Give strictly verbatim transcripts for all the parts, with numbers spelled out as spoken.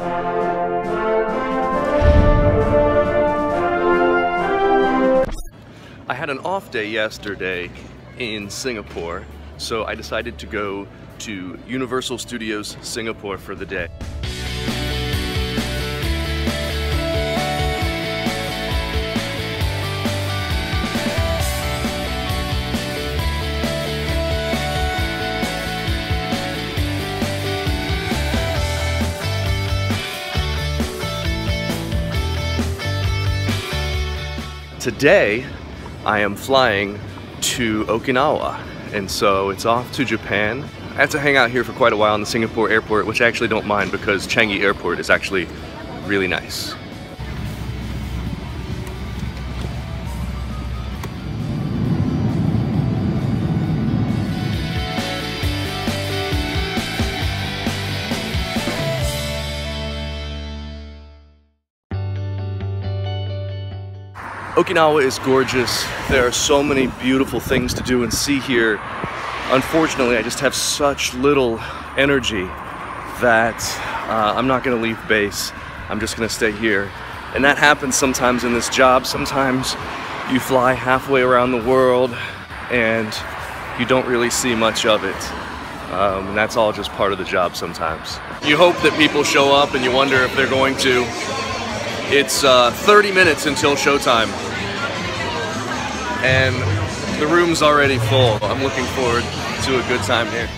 I had an off day yesterday in Singapore, so I decided to go to Universal Studios Singapore for the day. Today, I am flying to Okinawa, and so it's off to Japan. I have to hang out here for quite a while in the Singapore airport, which I actually don't mind because Changi Airport is actually really nice. Okinawa is gorgeous. There are so many beautiful things to do and see here. Unfortunately, I just have such little energy that uh, I'm not gonna leave base. I'm just gonna stay here. And that happens sometimes in this job. Sometimes you fly halfway around the world and you don't really see much of it. Um, and that's all just part of the job sometimes. You hope that people show up and you wonder if they're going to. It's uh, thirty minutes until showtime. And the room's already full. I'm looking forward to a good time here.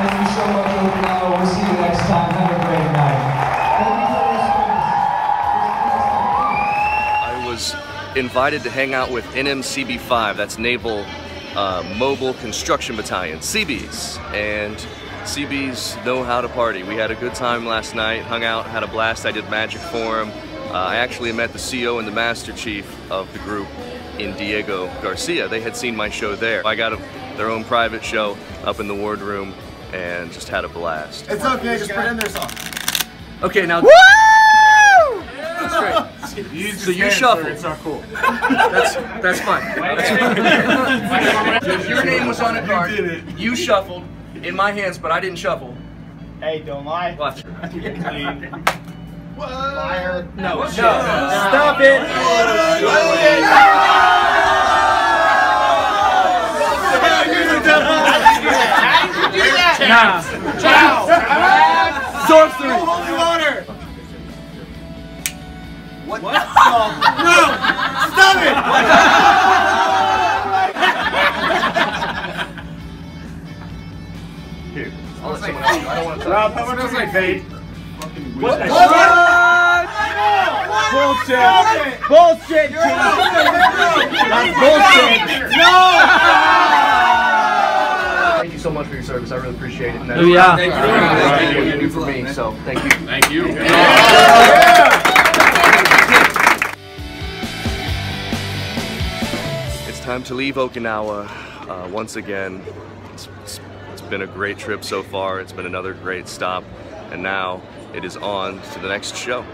Thank you so much, Okinawa. We'll see you next time. Have a great night. I was invited to hang out with N M C B five, that's Naval uh, Mobile Construction Battalion, C Bs. And C Bs know how to party. We had a good time last night, hung out, had a blast. I did magic for them. Uh, I actually met the C O and the Master Chief of the group in Diego Garcia. They had seen my show there. I got a, their own private show up in the wardroom, and just had a blast. It's okay, just put in their song. Okay, now. Woo! That's great. You so you shuffle. It's not cool. That's that's fine. That's fine. If your name was on a card, you, did it. You shuffled in my hands, but I didn't shuffle. Hey, don't lie. What? What? Liar. No. No. Stop it. Nah. Chow! Sorcery! No holy water! What? What? No! Stop it! Here, I'll let someone else. I don't want to talk. Rob, someone else like fade. What? What? Bullshit! Bullshit! That's bullshit! No! So much for your service, I really appreciate it. Oh, yeah. Thank you. Thank you. Thank you for me. So thank you. Thank you. It's time to leave Okinawa uh, once again. It's, it's, it's been a great trip so far. It's been another great stop, and now it is on to the next show.